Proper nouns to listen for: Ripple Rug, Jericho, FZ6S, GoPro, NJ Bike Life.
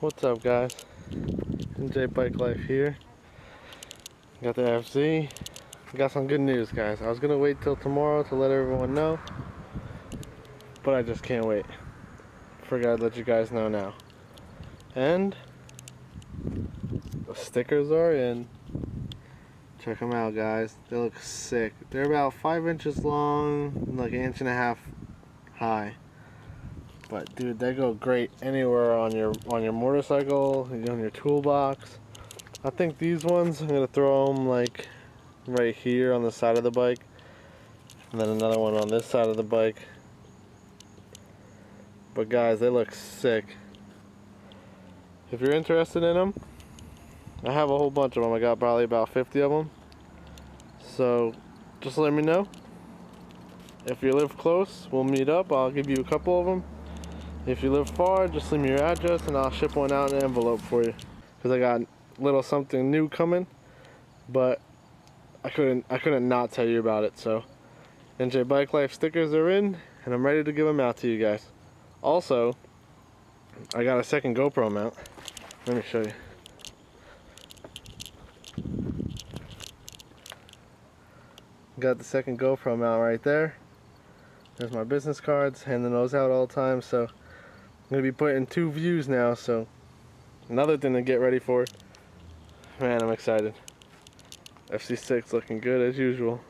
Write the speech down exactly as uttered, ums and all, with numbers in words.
What's up, guys? N J Bike Life here. Got the F Z. Got some good news, guys. I was gonna wait till tomorrow to let everyone know, but I just can't wait. Forgot to let you guys know now. And the stickers are in. Check them out, guys. They look sick. They're about five inches long, and like an inch and a half high. But dude, they go great anywhere on your on your motorcycle, on your toolbox. I think these ones, I'm gonna throw them like right here on the side of the bike, and then another one on this side of the bike. But guys, they look sick. If you're interested in them, I have a whole bunch of them. I got probably about fifty of them. So just let me know. If you live close, we'll meet up. I'll give you a couple of them. If you live far, just leave me your address and I'll ship one out in an envelope for you. Because I got a little something new coming, but I couldn't I couldn't not tell you about it. So N J Bike Life stickers are in, and I'm ready to give them out to you guys. Also, I got a second GoPro mount. Let me show you. Got the second GoPro mount right there. There's my business cards, handing those out all the time. So I'm gonna be putting two views now, so another thing to get ready for. Man, I'm excited. F C six looking good as usual.